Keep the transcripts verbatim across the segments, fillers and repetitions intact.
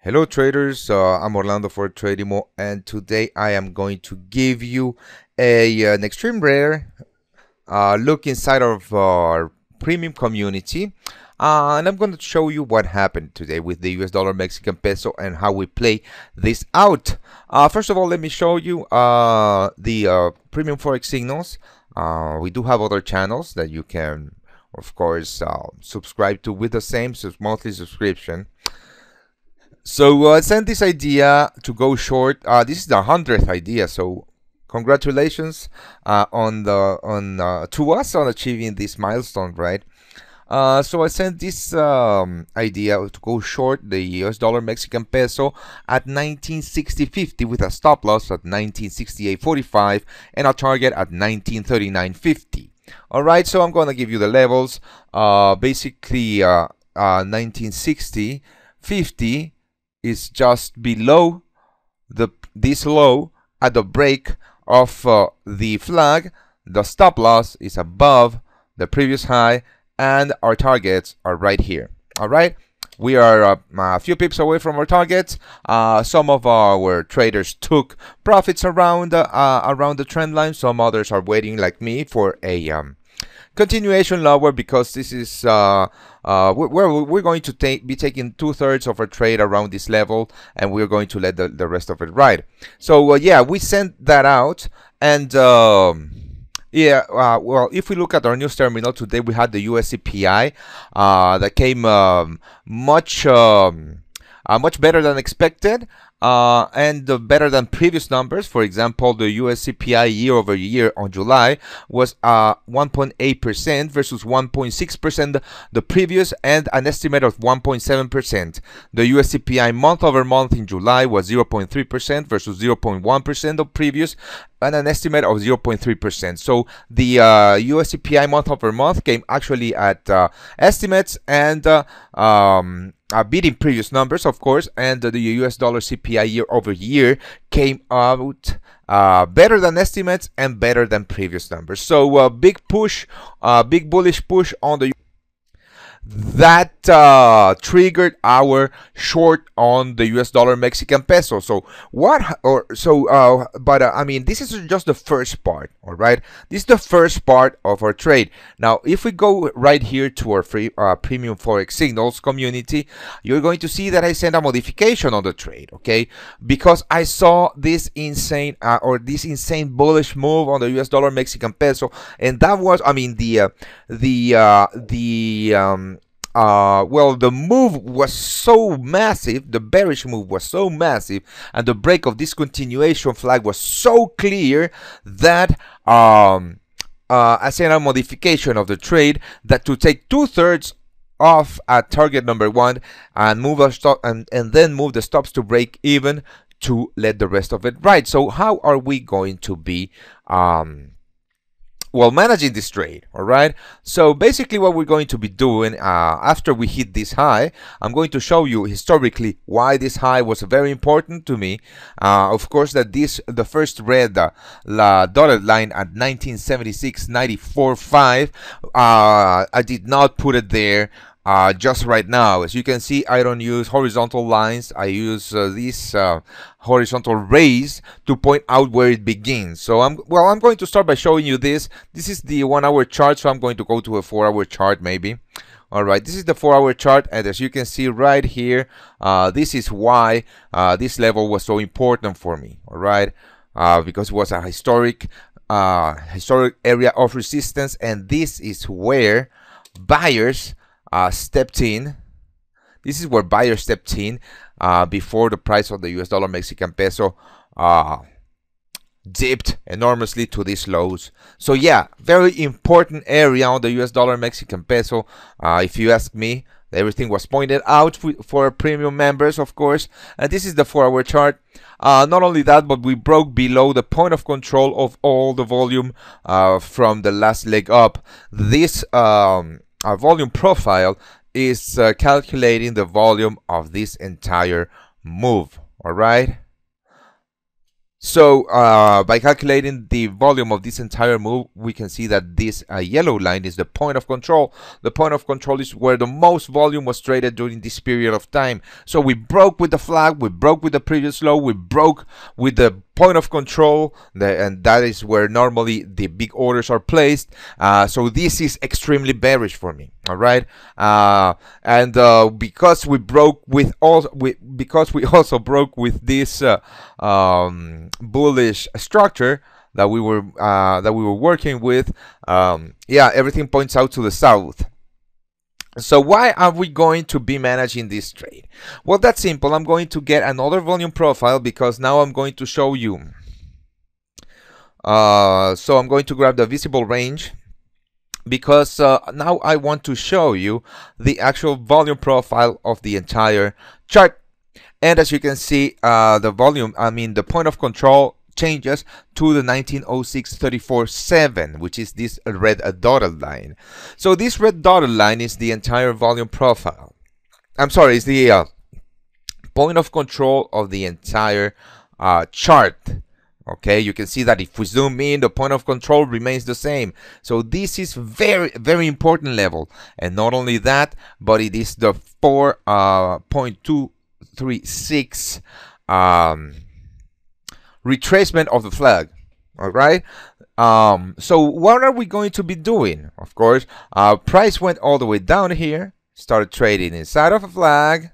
Hello traders, uh, I'm Orlando for Tradimo, and today I am going to give you a an extreme rare uh, look inside of our premium community, uh, and I'm going to show you what happened today with the U S dollar, Mexican peso, and how we play this out. Uh, first of all, let me show you uh, the uh, premium forex signals. Uh, we do have other channels that you can, of course, uh, subscribe to with the same monthly subscription. So uh, send this idea to go short. Uh, this is the hundredth idea, so congratulations uh, on the on uh, to us on achieving this milestone, right? Uh, so I sent this um, idea to go short the U S dollar Mexican peso at nineteen sixty fifty with a stop loss at nineteen sixty-eight forty-five and a target at nineteen thirty-nine fifty. All right, so I'm going to give you the levels. Uh, basically, uh, uh, nineteen sixty fifty. Is just below the this low at the break of uh, the flag. The stop loss is above the previous high, and our targets are right here. All right, we are uh, a few pips away from our targets. Uh, some of our traders took profits around uh, uh, around the trend line. Some others are waiting, like me, for a um, continuation lower, because this is uh, uh, we're, we're going to take be taking two-thirds of our trade around this level, and we're going to let the, the rest of it ride. So uh, yeah, we sent that out, and um, yeah, uh, well, if we look at our news terminal today, we had the U S C P I uh, that came um, much um, uh, much better than expected, uh, and uh, better than previous numbers. For example, the U S C P I year over year on July was uh, one point eight percent versus one point six percent the previous, and an estimate of one point seven percent. The U S C P I month over month in July was zero point three percent versus zero point one percent the previous, and an estimate of zero point three percent. So the uh, U S C P I month over month came actually at uh, estimates and uh, um, uh, beating previous numbers, of course, and uh, the U S dollar C P I year over year came out uh, better than estimates and better than previous numbers. So uh, big push, uh, big bullish push on the U S that uh, triggered our short on the U S dollar Mexican peso. So what? Or so, uh, but uh, I mean, this is just the first part. All right, this is the first part of our trade. Now, if we go right here to our free uh, premium forex signals community, you're going to see that I sent a modification on the trade. Okay, because I saw this insane uh, or this insane bullish move on the U S dollar Mexican peso, and that was, I mean, the uh, the uh, the um, Uh, well, the move was so massive, the bearish move was so massive, and the break of this continuation flag was so clear that um, uh, I sent a modification of the trade that to take two-thirds off at target number one and move our stop, and, and then move the stops to break even to let the rest of it ride. So how are we going to be um, well, managing this trade? All right, so basically what we're going to be doing uh, after we hit this high, I'm going to show you historically why this high was very important to me. Uh, of course, that this the first red uh, la dotted line at nineteen seventy-six ninety-four five, uh, I did not put it there Uh, just right now. As you can see, I don't use horizontal lines. I use uh, these uh, horizontal rays to point out where it begins. So I'm well I'm going to start by showing you this. This is the one hour chart, so I'm going to go to a four hour chart maybe. All right, this is the four hour chart, and as you can see right here, uh, this is why uh, this level was so important for me. All right, uh, because it was a historic uh, historic area of resistance, and this is where buyers Uh, stepped in. This is where buyers stepped in uh, before the price of the U S dollar Mexican peso uh, dipped enormously to these lows. So yeah, very important area on the U S dollar Mexican peso. Uh, if you ask me, everything was pointed out for, for premium members, of course. And this is the four-hour chart. Uh, not only that, but we broke below the point of control of all the volume uh, from the last leg up. This um, Our volume profile is uh, calculating the volume of this entire move. All right, So uh, by calculating the volume of this entire move, we can see that this uh, yellow line is the point of control. The point of control is where the most volume was traded during this period of time. So we broke with the flag, we broke with the previous low, we broke with the point of control, the, and that is where normally the big orders are placed. Uh, so this is extremely bearish for me. All right, uh, and uh, because we broke with all, we, because we also broke with this uh, um, bullish structure that we were uh, that we were working with. Um, yeah, everything points out to the south. So why are we going to be managing this trade? Well, that's simple. I'm going to get another volume profile because now I'm going to show you. Uh, so I'm going to grab the visible range because uh, now I want to show you the actual volume profile of the entire chart. And as you can see, uh, the volume, I mean, the point of control changes to the nineteen oh six thirty-four seven, which is this red dotted line. So this red dotted line is the entire volume profile. I'm sorry, it's the uh, point of control of the entire uh, chart. Okay, you can see that if we zoom in, the point of control remains the same. So this is very, very important level. And not only that, but it is the four point two three six um, retracement of the flag. All right, um so what are we going to be doing? Of course, uh price went all the way down here, started trading inside of a flag,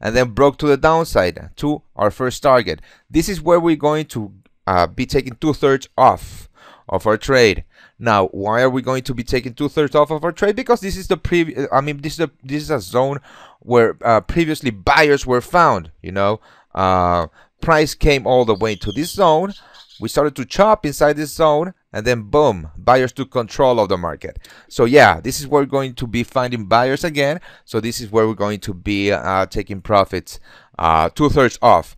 and then broke to the downside to our first target. This is where we're going to uh, be taking two-thirds off of our trade. Now, why are we going to be taking two-thirds off of our trade? Because this is the previous, I mean, this is, the, this is a zone where uh, previously buyers were found, you know. uh Price came all the way to this zone. We started to chop inside this zone, and then boom, buyers took control of the market. So yeah, this is where we're going to be finding buyers again. So this is where we're going to be uh, taking profits uh, two-thirds off,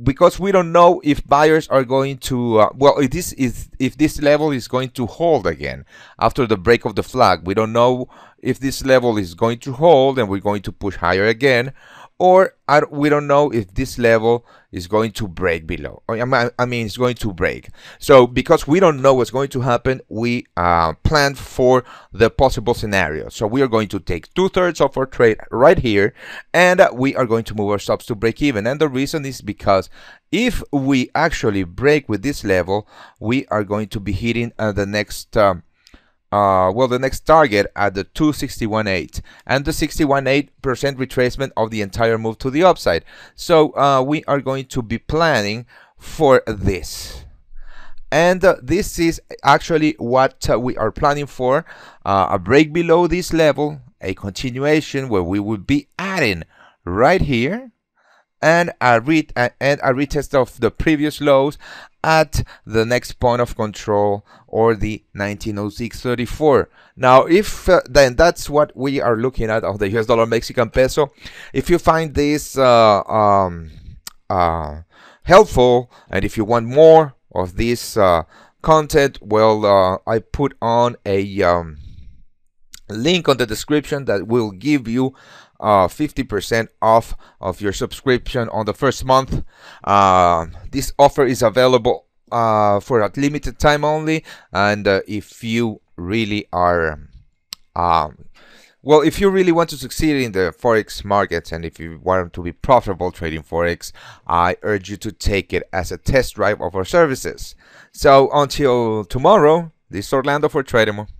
because we don't know if buyers are going to uh, well, if this is if this level is going to hold again after the break of the flag. We don't know if this level is going to hold and we're going to push higher again, or I, we don't know if this level is going to break below. I, I mean, it's going to break. So because we don't know what's going to happen, we uh, plan for the possible scenario. So we are going to take two-thirds of our trade right here, and we are going to move our stops to break even. And the reason is because if we actually break with this level, we are going to be hitting uh, the next um, Uh, well, the next target at the two sixty-one eight and the sixty-one eight percent retracement of the entire move to the upside. So uh, we are going to be planning for this. And uh, this is actually what uh, we are planning for, uh, a break below this level, a continuation where we would be adding right here, and a, ret and a retest of the previous lows at the next point of control, or the nineteen oh six thirty-four. Now, if uh, then that's what we are looking at of the U S dollar Mexican peso. If you find this uh, um, uh, helpful, and if you want more of this uh, content, well, uh, I put on a um, link on the description that will give you fifty percent uh, off of your subscription on the first month. Uh, this offer is available uh, for a limited time only, and uh, if you really are um, well, if you really want to succeed in the Forex markets, and if you want to be profitable trading Forex, I urge you to take it as a test drive of our services. So until tomorrow, this is Orlando for Tradimo.